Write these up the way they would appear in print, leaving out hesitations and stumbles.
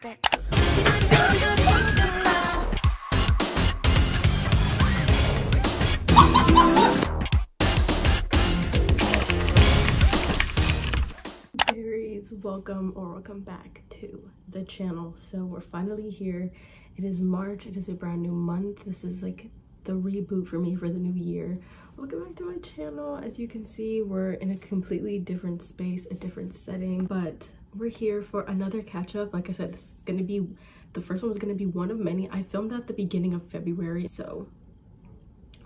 Berries, welcome or welcome back to the channel. So we're finally here. It is March. It is a brand new month. This is like the reboot for me for the new year. Welcome back to my channel. As you can see, we're in a completely different space, a different setting, but we're here for another catch-up. Like I said, this is gonna be the first one was gonna be one of many. I filmed at the beginning of February, so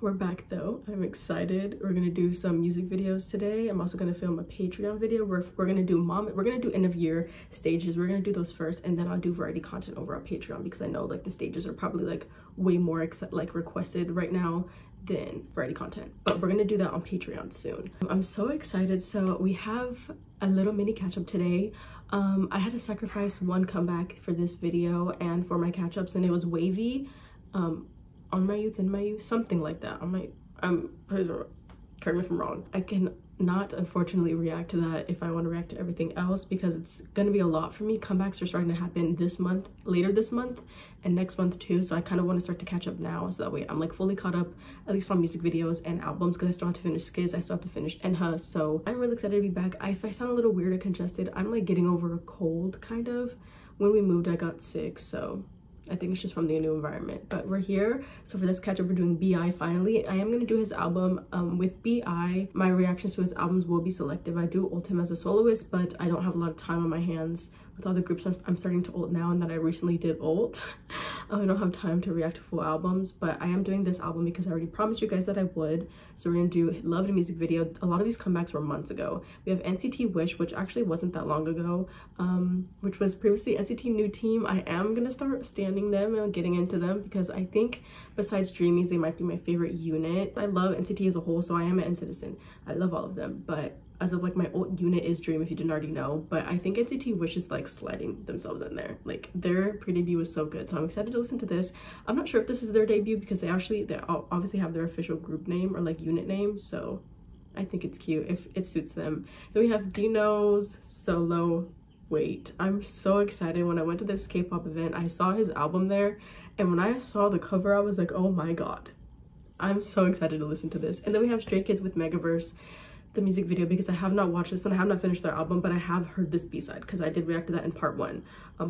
we're back though. I'm excited. We're gonna do some music videos today. I'm also gonna film a Patreon video. We're gonna do we're gonna do end of year stages. We're gonna do those first, and then I'll do variety content over on Patreon, because I know like the stages are probably like way more requested right now than variety content, but we're gonna do that on Patreon soon. I'm so excited. So we have a little mini catch-up today. I had to sacrifice one comeback for this video and for my catch-ups, and it was Wavy, On My Youth, In My Youth, something like that. Correct me if I'm wrong. I cannot unfortunately react to that if I want to react to everything else, because it's gonna be a lot for me. Comebacks are starting to happen this month, later this month, and next month too, so I kind of want to start to catch up now, so that way I'm like fully caught up, at least on music videos and albums, because I still have to finish Skids, I still have to finish Enha. So I'm really excited to be back. If I sound a little weird or congested, I'm like getting over a cold kind of. When we moved, I got sick, so I think it's just from the new environment, but we're here. So for this catch-up, we're doing B.I. finally. I am going to do his album with B.I. My reactions to his albums will be selective. I do ult him as a soloist, but I don't have a lot of time on my hands with all the groups I'm starting to ult now and that I recently did ult. I don't have time to react to full albums, but I am doing this album because I already promised you guys that I would. So we're going to do Loved music video. A lot of these comebacks were months ago. We have NCT Wish, which actually wasn't that long ago, which was previously NCT New Team. I am going to start standing them and getting into them, because I think besides Dreamies, they might be my favorite unit. I love NCT as a whole, so I am an NCTizen. I love all of them, but as of like my old unit is Dream, if you didn't already know, but I think NCT Wish is like sliding themselves in there. Like their pre-debut was so good, so I'm excited to listen to this. I'm not sure if this is their debut, because they obviously have their official group name or like unit name, so I think it's cute if it suits them. Then we have Dino's solo Wait. I'm so excited. When I went to this K-pop event, I saw his album there, and when I saw the cover, I was like, oh my god, I'm so excited to listen to this. And then we have Stray Kids with Megaverse, the music video, because I have not watched this and I have not finished their album, but I have heard this B-side because I did react to that in part one.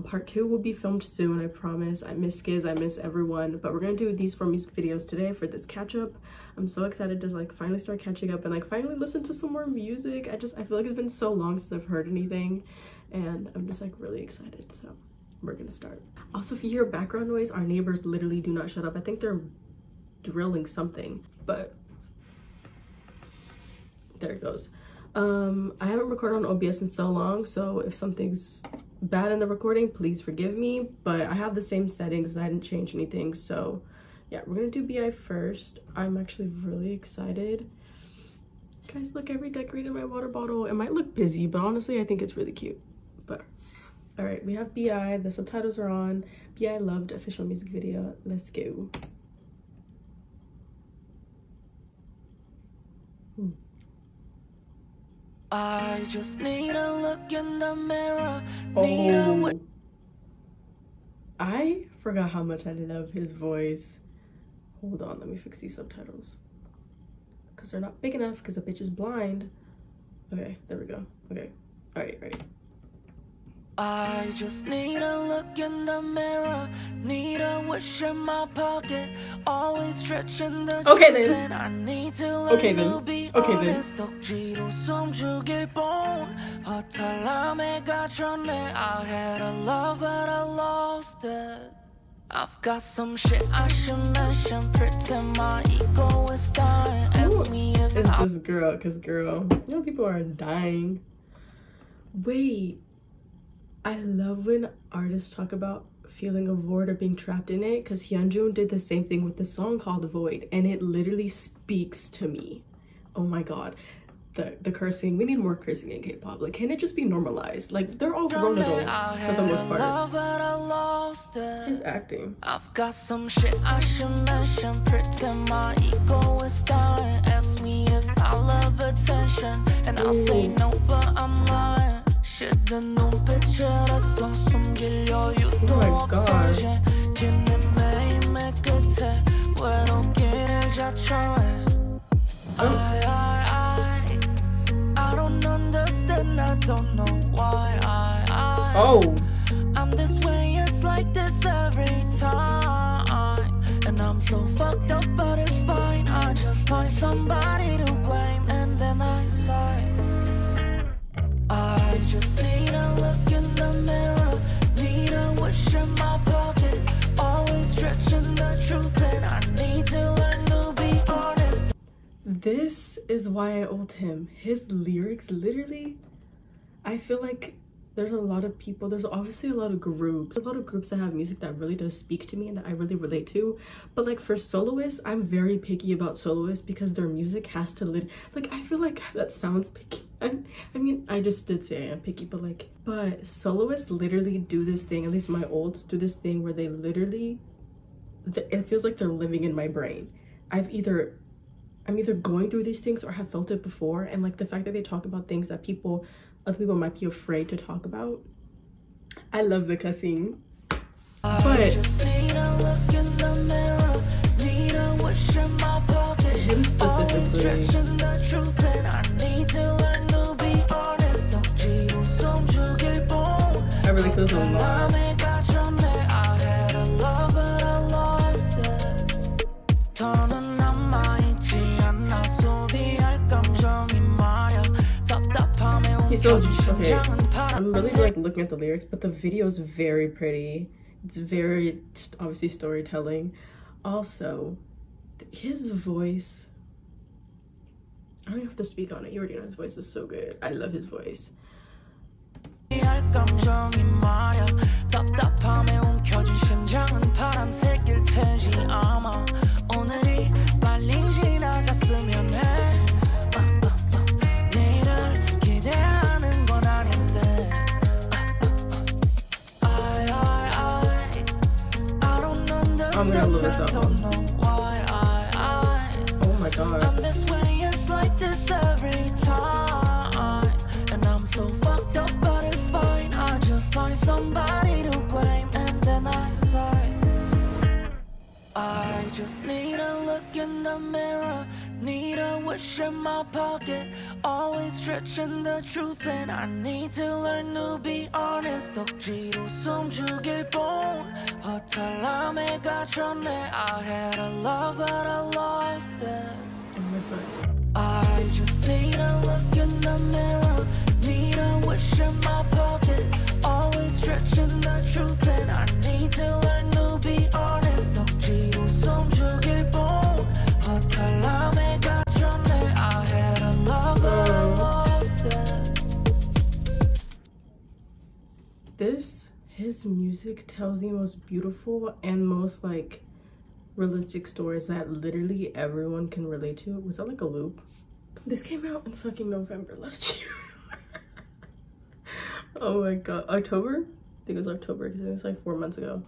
Part two will be filmed soon, I promise. I miss Skiz, I miss everyone, but we're gonna do these four music videos today for this catch-up. I'm so excited to like finally start catching up and like finally listen to some more music. I feel like it's been so long since I've heard anything, and I'm just like really excited, so we're gonna start. Also, if you hear background noise, our neighbors literally do not shut up. I think they're drilling something, but there it goes. I haven't recorded on OBS in so long, so if something's bad in the recording, please forgive me, but I have the same settings and I didn't change anything. So yeah, we're gonna do BI first. I'm actually really excited. Guys, look, I redecorated my water bottle. It might look busy, but honestly I think it's really cute. But all right, we have BI, the subtitles are on. BI Loved official music video, let's go. I just need a look in the mirror. Oh, I forgot how much I love his voice. Hold on, let me fix these subtitles, because they're not big enough, because the bitch is blind. Okay, there we go. Okay, all right. I just need a look in the mirror, need a wish in my pocket, always stretching the truth. I need to be honest. I had a love but I lost it. I've got some shit I should mention, pretend my ego is dying. Ask me if it's this girl, because girl, you know people are dying. Wait, I love when artists talk about feeling a void or being trapped in it, because Hyunjoon did the same thing with the song called Void, and it literally speaks to me. Oh my god, the cursing. We need more cursing in K-pop. Like, can it just be normalized? Like, they're all grown adults for the most part. Just acting. I've got some shit I should mention, pretend my ego is dying. Ask me if I love attention, and I'll say no, but I'm lying. Shit, the new picture, I saw some gilio, you Oh. I'm this way, it's like this every time. And I'm so fucked up, but it's fine. I just find somebody to blame, and then I sigh. I just need a look in the mirror, need a wish in my pocket. Always stretching the truth, and I need to learn to be honest. This is why I old him. His lyrics literally, I feel like there's a lot of people, there's obviously a lot of groups, that have music that really does speak to me and that I really relate to, but like for soloists, I'm very picky about soloists because their music has to like, I feel like that sounds picky. I mean, I just did say I am picky, but like, but soloists literally do this thing, at least my olds do this thing where they literally, it feels like they're living in my brain. I'm either going through these things or have felt it before, and like the fact that they talk about things that people, other people might be afraid to talk about. I love the cussing. But him specifically. I really feel so loved. So, okay, I'm really like looking at the lyrics, but the video is very pretty. It's very obviously storytelling. Also, his voice, I don't even have to speak on it. You already know his voice is so good. I love his voice. I'm gonna love this album. Oh my god. I'm this way, it's like this every time. And I'm so fucked up, but it's fine. I just find somebody to blame, and then I sigh. I just need a look in the mirror, need a wish in my pocket. Always stretching the truth, and I need to learn to be honest. 억지로 숨 죽일 뻔 허탈함에 갇혔네. I had a love but I lost it. I just need a look in the mirror, need a wish in my pocket. Always stretching the truth, and I need to learn to be honest. 억지로 숨 죽일 뻔 허탈함에 갇혔네. I had a love but I lost it. This, his music tells the most beautiful and most like realistic stories that literally everyone can relate to. Was that like a loop? This came out in fucking November last year. Oh my god, October? I think it was October because it was like 4 months ago.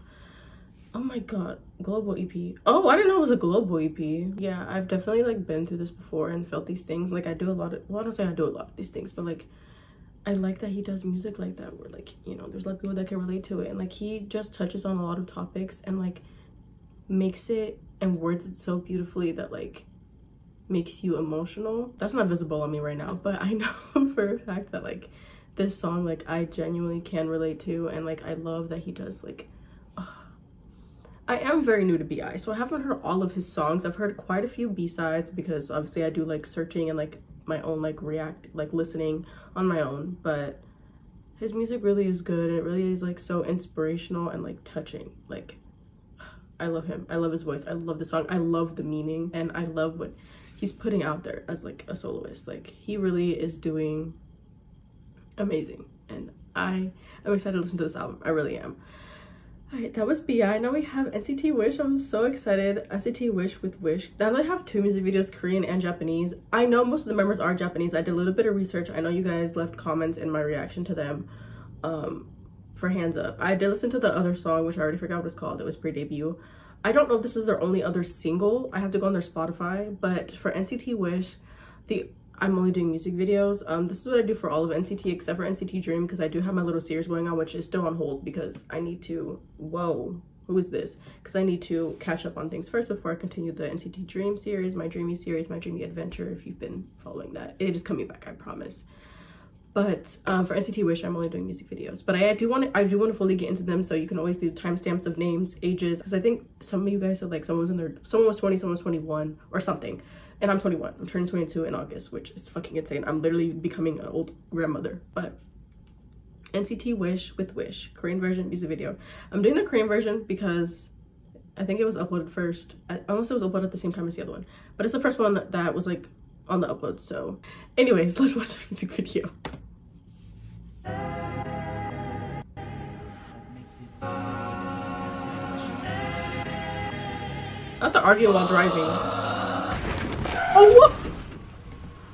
Oh my god, global EP. Oh, I didn't know it was a global EP. Yeah, I've definitely like been through this before and felt these things. Like I do a lot of, well, I don't say I do a lot of these things, but like I like that he does music like that where like, you know, there's a lot of people that can relate to it, and like he just touches on a lot of topics and like makes it and words it so beautifully that like makes you emotional. That's not visible on me right now, but I know for a fact that like this song, like I genuinely can relate to, and like I love that he does like, I am very new to B.I., so I haven't heard all of his songs. I've heard quite a few B-sides because obviously I do like searching and like my own like react, like listening on my own, but his music really is good. It really is like so inspirational and like touching. Like I love him, I love his voice, I love the song, I love the meaning, and I love what he's putting out there as like a soloist. Like he really is doing amazing, and I am excited to listen to this album. I really am. Alright, that was B.I. Now we have NCT Wish. I'm so excited. NCT Wish with Wish. Now that I have two music videos, Korean and Japanese. I know most of the members are Japanese. I did a little bit of research. I know you guys left comments in my reaction to them for Hands Up. I did listen to the other song, which I already forgot what it's called. It was pre-debut. I don't know if this is their only other single. I have to go on their Spotify. But for NCT Wish, I'm only doing music videos. This is what I do for all of NCT except for NCT Dream, because I do have my little series going on, which is still on hold because I need to, whoa, who is this? Because I need to catch up on things first before I continue the NCT Dream series, my Dreamy adventure, if you've been following that. It is coming back, I promise. But for NCT Wish, I'm only doing music videos. But I do want to fully get into them, so you can always do timestamps of names, ages, because I think some of you guys said like someone was 20, someone was 21 or something, and I'm 21. I'm turning 22 in August, which is fucking insane. I'm literally becoming an old grandmother. But NCT Wish with Wish, Korean version music video. I'm doing the Korean version because I think it was uploaded first, unless it was uploaded at the same time as the other one. But it's the first one that was like on the upload. So anyways, let's watch the music video. Not the arguing while driving. Oh, what?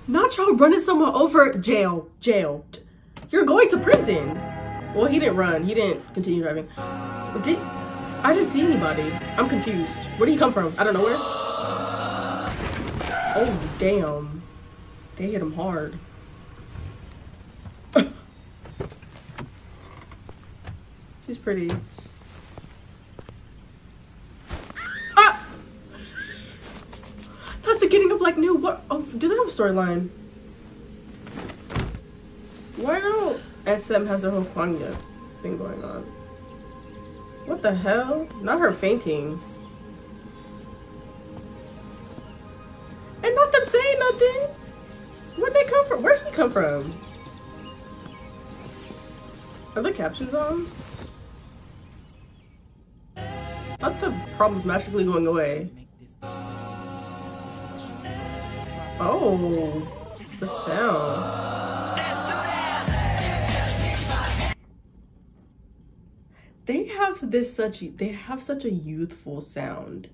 Not y'all running someone over. Jail. Jail. You're going to prison. Well, he didn't run. He didn't continue driving. But I didn't see anybody. I'm confused. Where did he come from? I don't know where. Oh, damn. They hit him hard. She's pretty. Getting up like new. What? Oh, do they have a storyline? Why don't SM has their whole Kwangya thing going on? What the hell? Not her fainting. And not them saying nothing. Where'd they come from? Where'd he come from? Are the captions on? Not the problem's magically going away. Oh, the sound. They have such a youthful sound,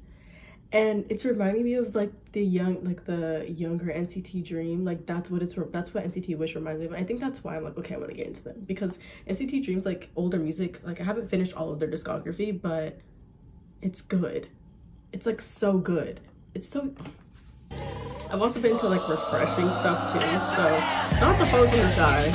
and it's reminding me of like the younger NCT Dream. Like that's what NCT Wish reminds me of. I think that's why I'm like, okay, I want to get into them, because NCT Dream's like older music. Like I haven't finished all of their discography, but it's good. It's like so good. It's so. I've also been to like refreshing stuff too, so not the phone's gonna die.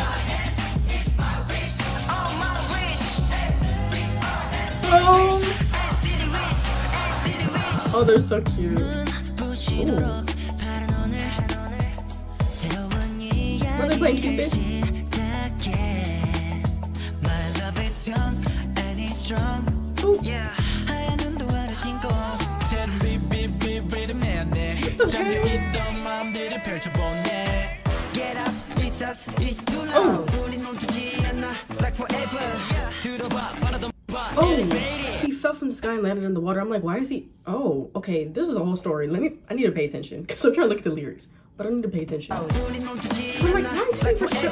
Oh, they're so cute. Ooh. Were they playing Cupid? Ooh. Oh, he fell from the sky and landed in the water. I'm like, why is he? Oh, okay, this is a whole story. I need to pay attention, because I'm trying to look at the lyrics, but I need to pay attention. So I'm like, why is he for sure?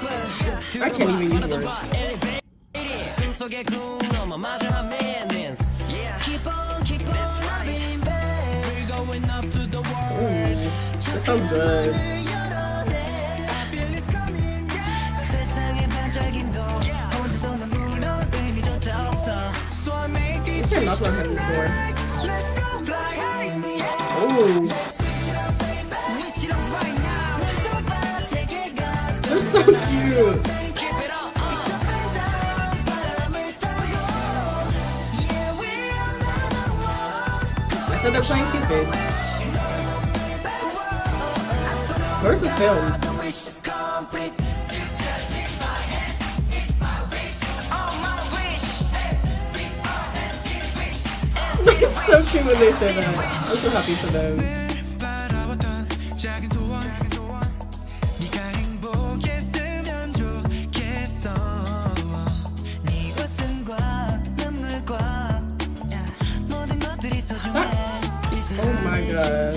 I can't even use words. That sounds good. This can't knock on heaven before. Oh. They're so cute. I said they're playing Cupid. Where's this film? It's so cute when they say that. I'm so happy for them. Oh my god.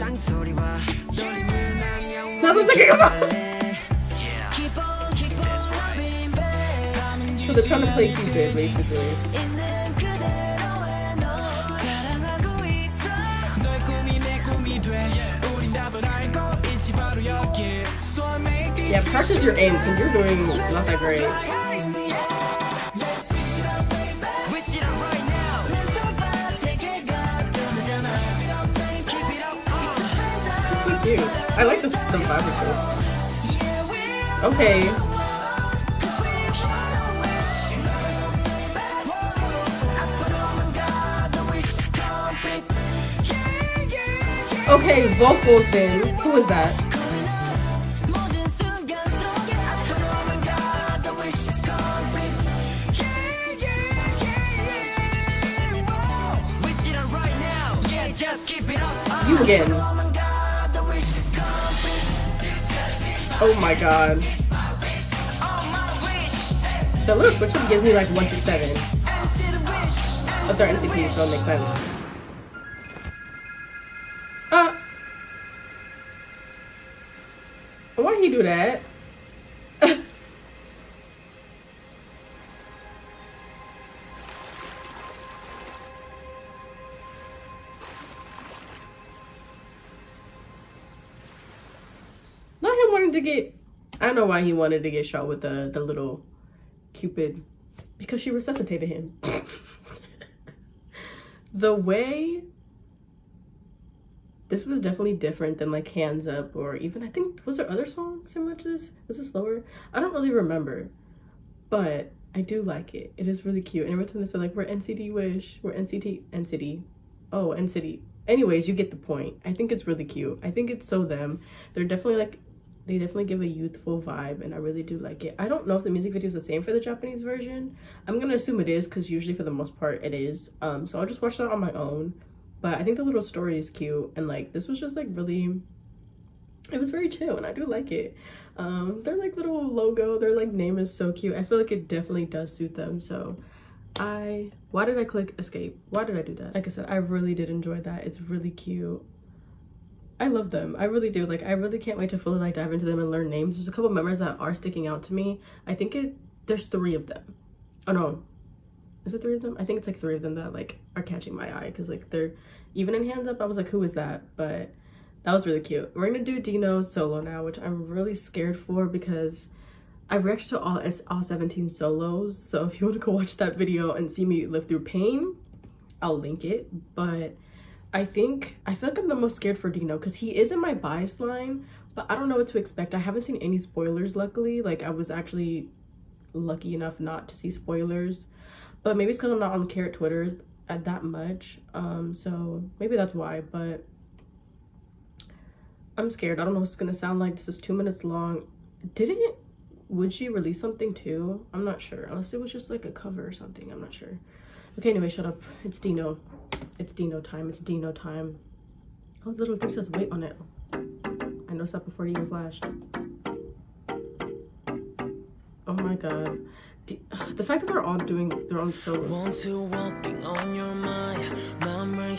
So they're trying to play Cupid, basically. Yeah, practice your aim, because you're doing not that great. Cute. I like the vibe of this. Okay. Okay, vocals then. Who was that? again. Oh my god. The little switch up gives me like 1 through 7. But they're NCT, so it makes sense. Why'd he do that? I know why he wanted to get shot with the little Cupid, because she resuscitated him. The way this was definitely different than like Hands Up, or even I think, was there other songs similar to this? Was this slower? I don't really remember, but I do like it. It is really cute. And every time they said like, we're NCT Wish, we're NCT. Oh, NCT. Anyways, you get the point. I think it's really cute. I think it's so them. They're definitely like, they definitely give a youthful vibe, and I really do like it. I don't know if the music video is the same for the Japanese version. I'm gonna assume it is, because usually for the most part it is. So I'll just watch that on my own. But I think the little story is cute, and like this was just like really, it was very chill, and I do like it. Their like little logo, their like name is so cute. I feel like it definitely does suit them. So why did I click escape? Why did I do that? Like I said, I really did enjoy that. It's really cute. I love them. I really do. Like, I really can't wait to fully like dive into them and learn names. There's a couple members that are sticking out to me. I think there's 3 of them. Oh no, is it 3 of them? I think it's like 3 of them that like are catching my eye, because like they're even in Hands Up. I was like, who is that? But that was really cute. We're gonna do Dino solo now, which I'm really scared for, because I've reacted to all 17 solos. So if you want to go watch that video and see me live through pain, I'll link it. But I feel like I'm the most scared for Dino, because he is in my bias line, but I don't know what to expect. I haven't seen any spoilers, luckily. Like, I was actually lucky enough not to see spoilers, but maybe it's because I'm not on Carrot Twitter at that much, so maybe that's why. But I'm scared. I don't know what it's gonna sound like. This is 2 minutes long. Would she release something too? I'm not sure, unless it was just like a cover or something. I'm not sure. Okay, anyway, shut up. It's Dino. It's Dino time. It's Dino time. Oh, the little thing says wait on it. I noticed that before it even flashed. Oh my god. The fact that they're all doing their own solos.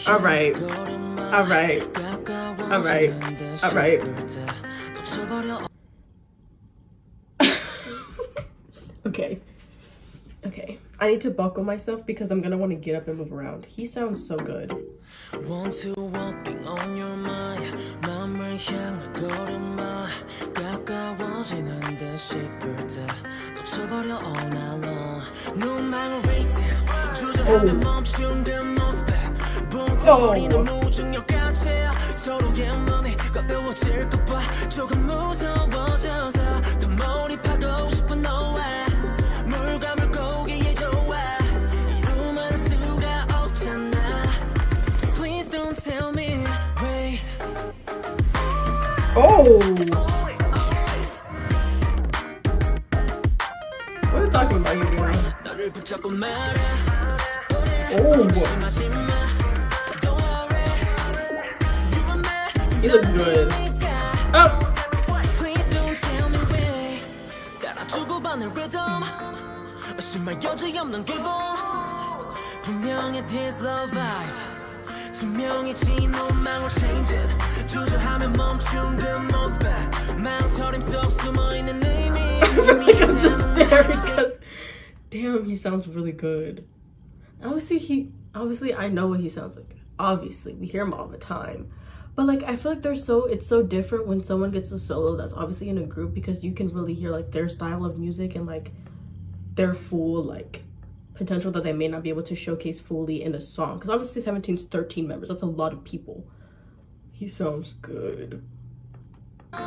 Alright. Alright. Alright. Alright. Okay. Okay. I need to buckle myself, because I'm gonna want to get up and move around. He sounds so good. Oh. Oh! We're talking about you, boy. Oh! He looks good. Oh! I'm just staring, because damn, he sounds really good. Obviously I know what he sounds like. Obviously we hear him all the time, but like I feel like it's so different when someone gets a solo that's obviously in a group, because you can really hear like their style of music and like their full like potential that they may not be able to showcase fully in a song, because obviously SEVENTEEN's 13 members. That's a lot of people. He sounds good. I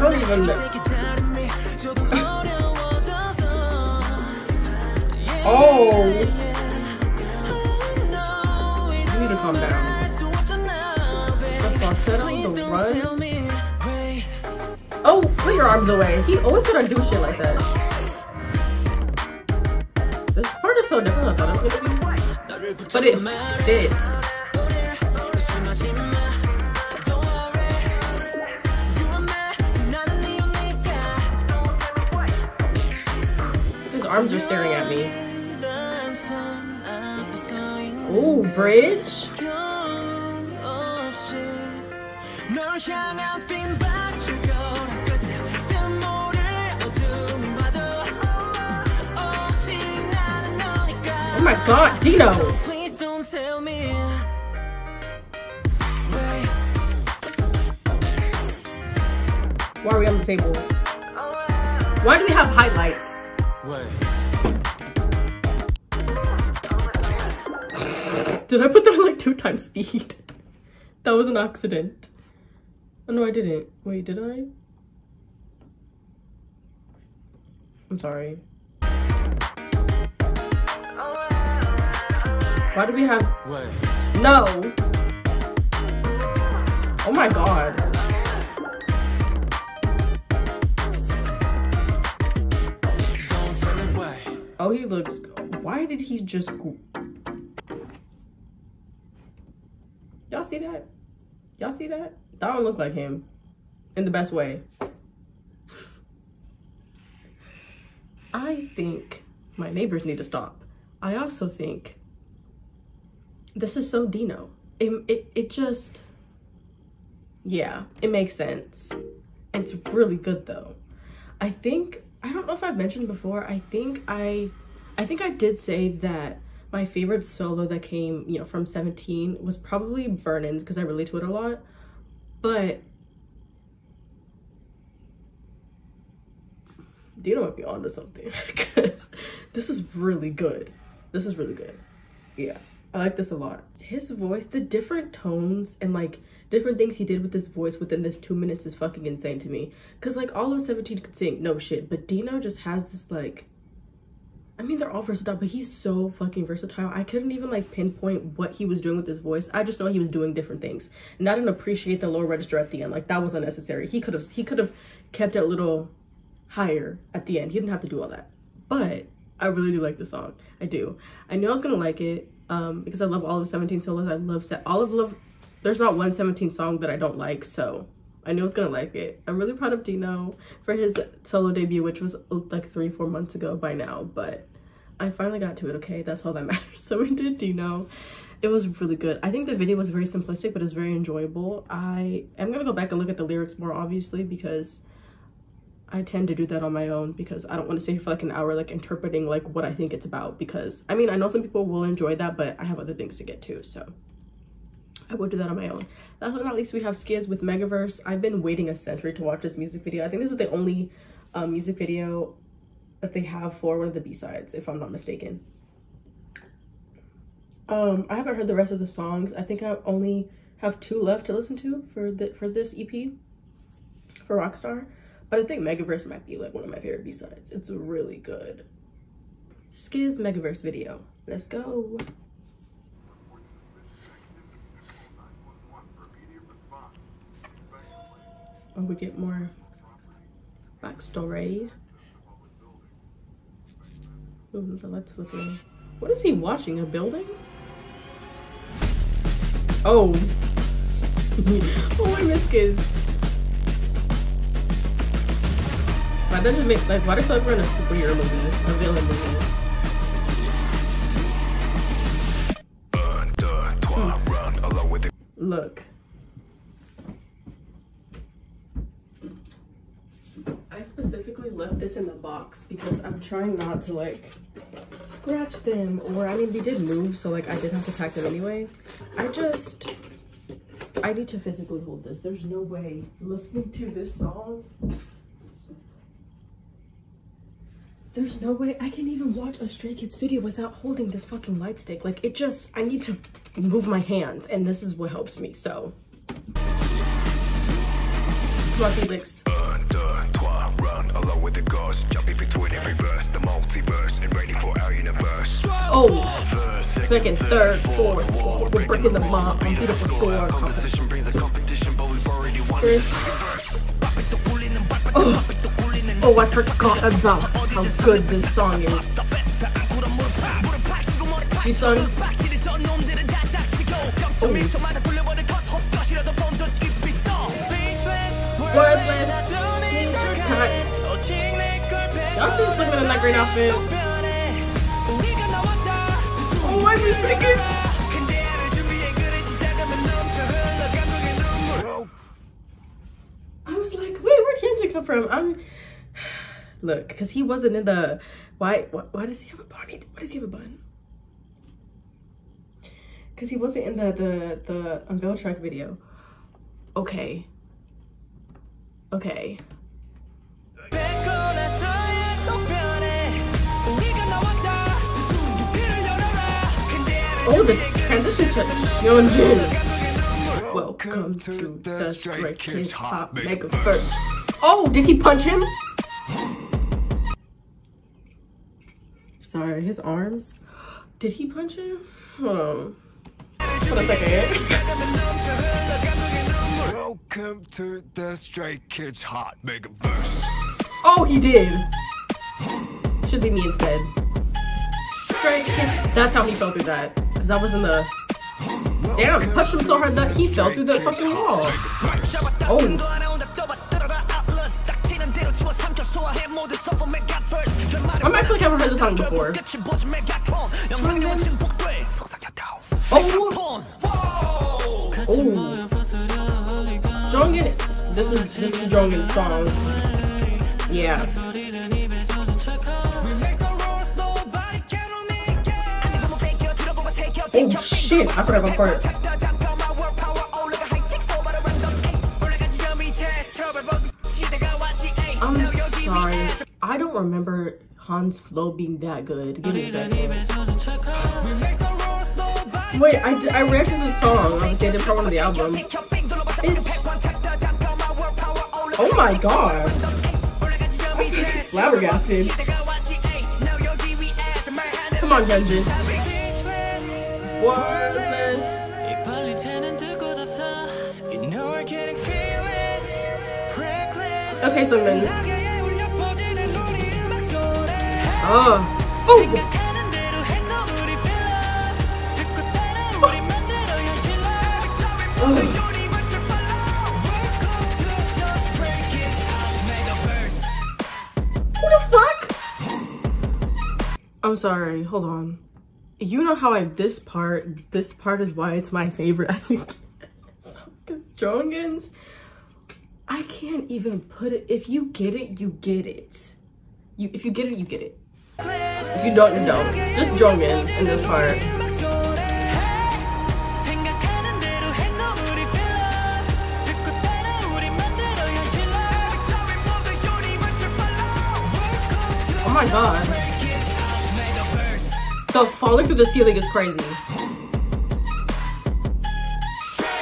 don't even know. Oh! Calm down. The falsetto, the run. Oh, put your arms away. He always gonna do shit like that. This part is so difficult. I thought it was gonna be white, but it fits. His arms are staring at me. Ooh, bridge. Oh my god, Dino! Please don't tell me. Why are we on the table? Why do we have highlights? Did I put that on like 2x speed? That was an accident. Oh no, I didn't. Wait, did I? I'm sorry. Why do we have... No! Oh my god. Oh, he looks... Why did he just... Y'all see that? Y'all see that? That don't look like him. In the best way. I think my neighbors need to stop. I also think this is so Dino. It just, yeah, it makes sense. It's really good though. I think, I don't know if I've mentioned before, I think I did say that my favorite solo that came, you know, from SEVENTEEN was probably Vernon's because I relate to it a lot. But Dino might be onto something because this is really good. This is really good. Yeah, I like this a lot. His voice, the different tones and like different things he did with his voice within this 2 minutes is fucking insane to me. Cause like all of SEVENTEEN could sing, no shit. But Dino just has this like, I mean, they're all versatile, but he's so fucking versatile. I couldn't even like pinpoint what he was doing with his voice. I just know he was doing different things. And I didn't appreciate the lower register at the end. Like that was unnecessary. He could have kept it a little higher at the end. He didn't have to do all that. But I really do like this song. I do. I knew I was gonna like it because I love all of SEVENTEEN solos. I love all of Love. There's not one SEVENTEEN song that I don't like. So I knew I was gonna like it. I'm really proud of Dino for his solo debut, which was like 3-4 months ago by now, but I finally got to it, okay? That's all that matters. So we did Dino. It was really good. I think the video was very simplistic, but it's very enjoyable. I am gonna go back and look at the lyrics more, obviously, because I tend to do that on my own because I don't want to stay for like an hour like interpreting like what I think it's about, because I mean, I know some people will enjoy that, but I have other things to get to, so I will do that on my own. Last but not least, we have Skids with Megaverse. I've been waiting a century to watch this music video. I think this is the only music video that they have for one of the B-sides, if I'm not mistaken. I haven't heard the rest of the songs. I think I only have 2 left to listen to for this EP, for Rockstar. But I think Megaverse might be like one of my favorite B-sides. It's really good. Skids Megaverse video. Let's go. Oh, we get more backstory. Ooh, the light's flickering. What is he watching? A building? Oh. Oh, I miss Skids. Why that just make like why do I feel like we're in a superhero movie? A villain movie. Look. I specifically left this in the box because I'm trying not to like scratch them, or I mean they did move, so like I did have to tack them anyway. I need to physically hold this. There's no way listening to this song. There's no way I can even watch a Stray Kids video without holding this fucking light stick. Like it just, I need to move my hands and this is what helps me, so. Lucky licks. Along with the ghost, jumping between every verse, the multiverse, and ready for our universe. Oh, second, third, fourth. We're breaking the mob on beautiful score. Competition brings a competition, but we've already won. Oh, I forgot about how good this song is. She sung. Wordless. Y'all see this woman in that green outfit? Oh, why is he speaking? I was like, wait, where'd Kenji come from? Look, because he wasn't in the... Why does he have a pony? Why does he have a bun? Because he wasn't in the unveil track video. Okay. Okay. Oh, the transition to Yeonjin. Welcome to the Stray Kids Hot Megaverse. Oh, did he punch him? Sorry, his arms. Did he punch him? Hold on. Hold a second. Welcome to the Stray Kids Hot Megaverse. Oh, he did. Should be me instead. Stray Kids. That's how he fell through that. That was in the... Damn, he pushed him so hard that he fell through the fucking wall. Oh. I'm actually never heard this song before. Oh. Oh. Jonghyun. This is Jonghyun's song. Yeah. Oh shit, I forgot about part. I'm sorry. I don't remember Han's flow being that good. Give me a second. Wait, I reacted to the song. Obviously, I did part of the album. Bitch. Oh my god. Flabbergasted. Come on, Genji. Wordless. Okay, so then. Oh. What the fuck? I'm sorry, hold on. You know how I have this part is why it's my favorite. I think so, because Jonghyun's, I can't even put it. If you get it, you get it. If you get it, you get it. If you don't, you don't. Just Jonghyun in this part. Oh my god. The falling through the ceiling is crazy.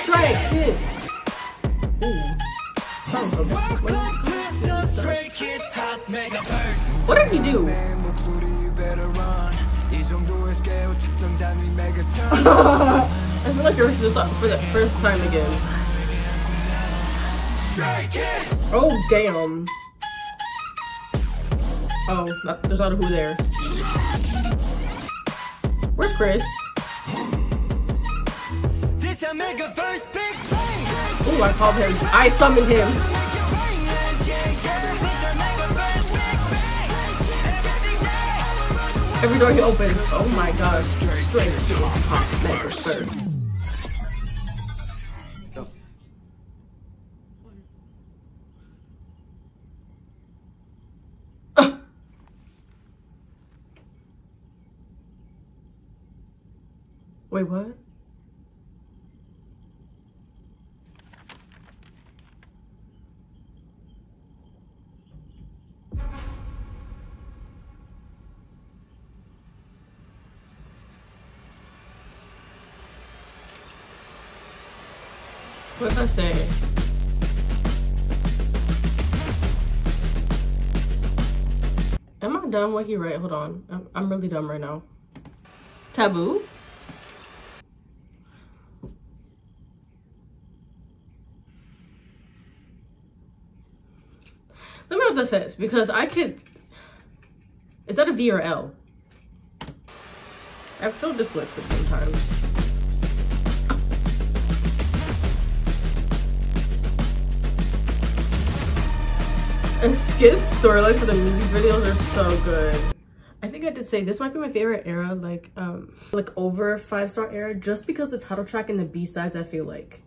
Stray Kids. What did he do? I feel like you're reaching this up for the first time again. Oh damn. Oh, there's not a who there. Where's Chris? Ooh, I called him. I summoned him. Every door he opens. Oh my gosh. Straight to Hot Megaverse. Oh. Wait, what? What did I say? Am I dumb? What he write? Hold on. I'm really dumb right now. Taboo? what this is, because I could... Is that a V or L? I've filled this lipstick sometimes. And Skip's storylines for the music videos are so good. I think I did say this might be my favorite era, like over 5-star era, just because the title track and the B-sides, I feel like.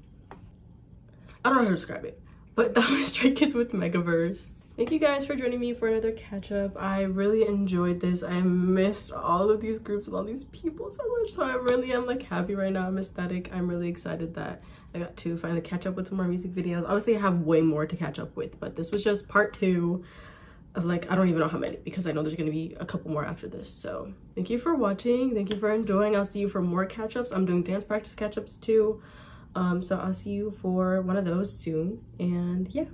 I don't know how to describe it, but that was Stray Kids with Megaverse. Thank you guys for joining me for another catch-up. I really enjoyed this. I missed all of these groups and all these people so much, so I really am like happy right now. I'm ecstatic. I'm really excited that I got to finally catch up with some more music videos. Obviously, I have way more to catch up with, but this was just part 2 of like, I don't even know how many, because I know there's gonna be a couple more after this. So thank you for watching. Thank you for enjoying. I'll see you for more catch-ups. I'm doing dance practice catch-ups too. So I'll see you for one of those soon. And yeah.